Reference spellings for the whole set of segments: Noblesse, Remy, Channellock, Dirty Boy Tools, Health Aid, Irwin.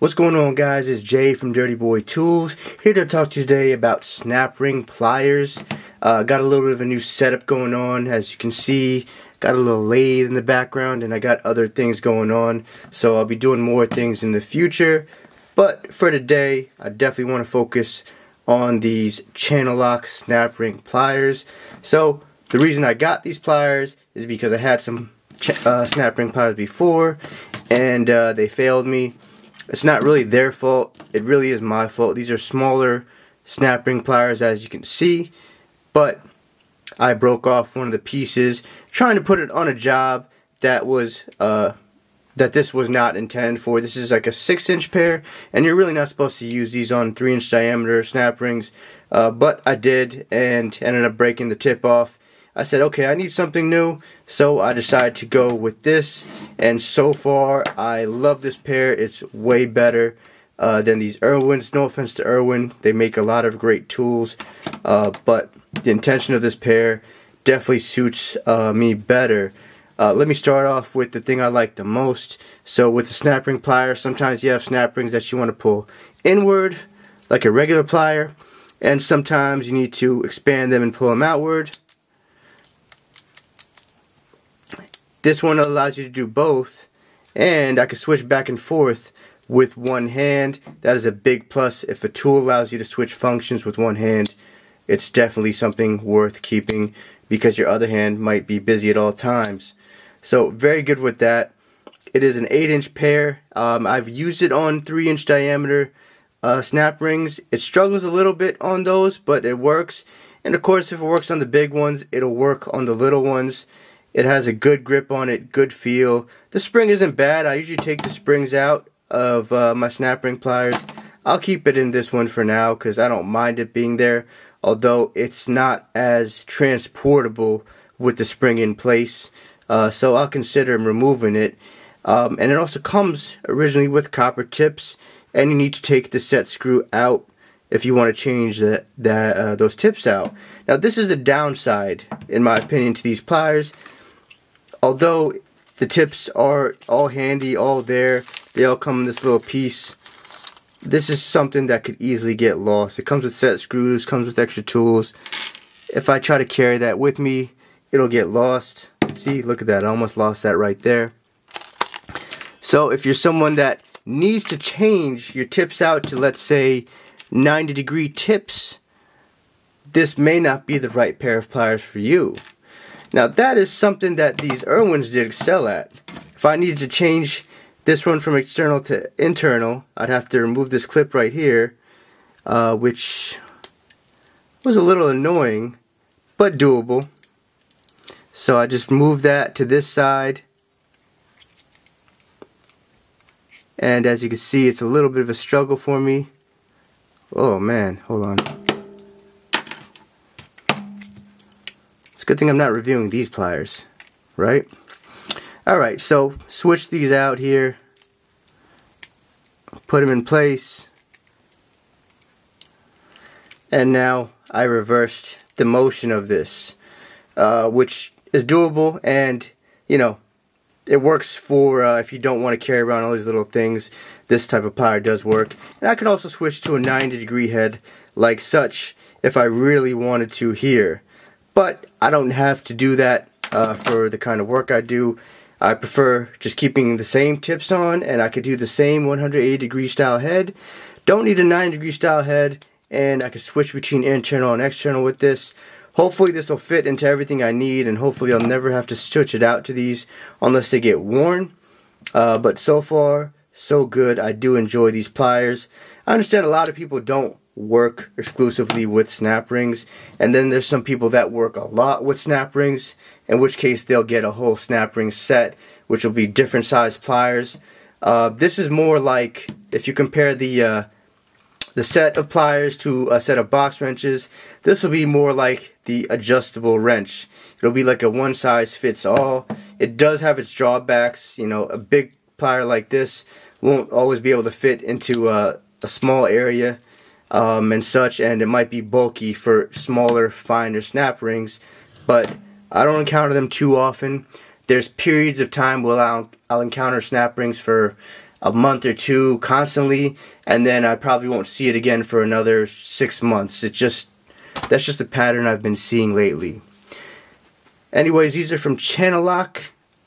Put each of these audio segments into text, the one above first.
What's going on, guys? It's Jay from Dirty Boy Tools, here to talk today about snap ring pliers. Got a little bit of a new setup going on. As you can see, got a little lathe in the background and I got other things going on, so I'll be doing more things in the future. But for today, I definitely want to focus on these Channellock snap ring pliers. So the reason I got these pliers is because I had some snap ring pliers before and they failed me. It's not really their fault, it really is my fault. These are smaller snap ring pliers, as you can see, but I broke off one of the pieces trying to put it on a job that was this was not intended for. This is like a 6-inch pair, and you're really not supposed to use these on 3-inch diameter snap rings, but I did and ended up breaking the tip off. I said, okay, I need something new, so I decided to go with this, and so far I love this pair. It's way better than these Irwins. No offense to Irwin, they make a lot of great tools, but the intention of this pair definitely suits me better. Let me start off with the thing I like the most. So with the snap ring plier, sometimes you have snap rings that you want to pull inward like a regular plier, and sometimes you need to expand them and pull them outward. This one allows you to do both, and I can switch back and forth with one hand. That is a big plus. If a tool allows you to switch functions with one hand, it's definitely something worth keeping, because your other hand might be busy at all times. So very good with that. It is an 8-inch pair. I've used it on 3-inch diameter snap rings. It struggles a little bit on those, but it works. And of course, if it works on the big ones, it'll work on the little ones. It has a good grip on it, good feel. The spring isn't bad. I usually take the springs out of my snap ring pliers. I'll keep it in this one for now because I don't mind it being there, although it's not as transportable with the spring in place, so I'll consider removing it. And it also comes originally with copper tips, and you need to take the set screw out if you want to change those tips out. Now, this is a downside, in my opinion, to these pliers. Although the tips are all handy, all there, they all come in this little piece. This is something that could easily get lost. It comes with set screws, comes with extra tools. If I try to carry that with me, it'll get lost. See, look at that, I almost lost that right there. So if you're someone that needs to change your tips out to, let's say, 90-degree tips, this may not be the right pair of pliers for you. Now, that is something that these Irwins did excel at. If I needed to change this one from external to internal, I'd have to remove this clip right here, which was a little annoying, but doable. So I just moved that to this side, and as you can see, it's a little bit of a struggle for me. Oh man, hold on. It's a good thing I'm not reviewing these pliers, right? Alright, so switch these out here, put them in place, and now I reversed the motion of this, which is doable, and you know, it works for if you don't want to carry around all these little things. This type of plier does work, and I could also switch to a 90-degree head like such if I really wanted to here. But I don't have to do that for the kind of work I do. I prefer just keeping the same tips on, and I could do the same 180-degree style head. Don't need a 9-degree style head, and I could switch between internal and external with this. Hopefully this will fit into everything I need, and hopefully I'll never have to switch it out to these unless they get worn. But so far, so good. I do enjoy these pliers. I understand a lot of people don't work exclusively with snap rings, and then there's some people that work a lot with snap rings, in which case they'll get a whole snap ring set, which will be different size pliers. This is more like, if you compare the set of pliers to a set of box wrenches, this will be more like the adjustable wrench. It'll be like a one size fits all. It does have its drawbacks. You know, a big plier like this won't always be able to fit into a small area and such, and it might be bulky for smaller, finer snap rings, but I don't encounter them too often. There's periods of time where I'll encounter snap rings for a month or two constantly, and then I probably won't see it again for another 6 months. That's just a pattern I've been seeing lately. Anyways, these are from Channellock.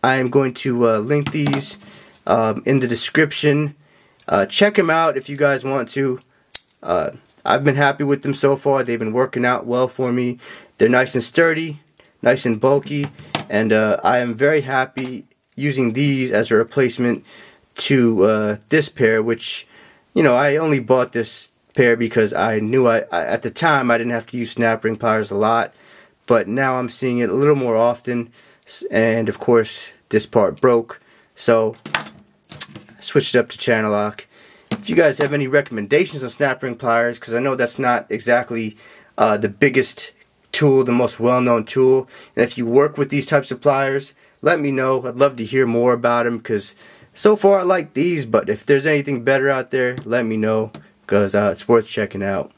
I am going to link these in the description. Check them out if you guys want to. I've been happy with them so far. They've been working out well for me. They're nice and sturdy, nice and bulky, and I am very happy using these as a replacement to this pair, which, you know, I only bought this pair because I knew I at the time I didn't have to use snap ring pliers a lot, but now I'm seeing it a little more often, and of course this part broke, so I switched it up to Channellock. If you guys have any recommendations on snap ring pliers, because I know that's not exactly the biggest tool, the most well-known tool, and if you work with these types of pliers, let me know. I'd love to hear more about them, because so far I like these, but if there's anything better out there, let me know, because it's worth checking out.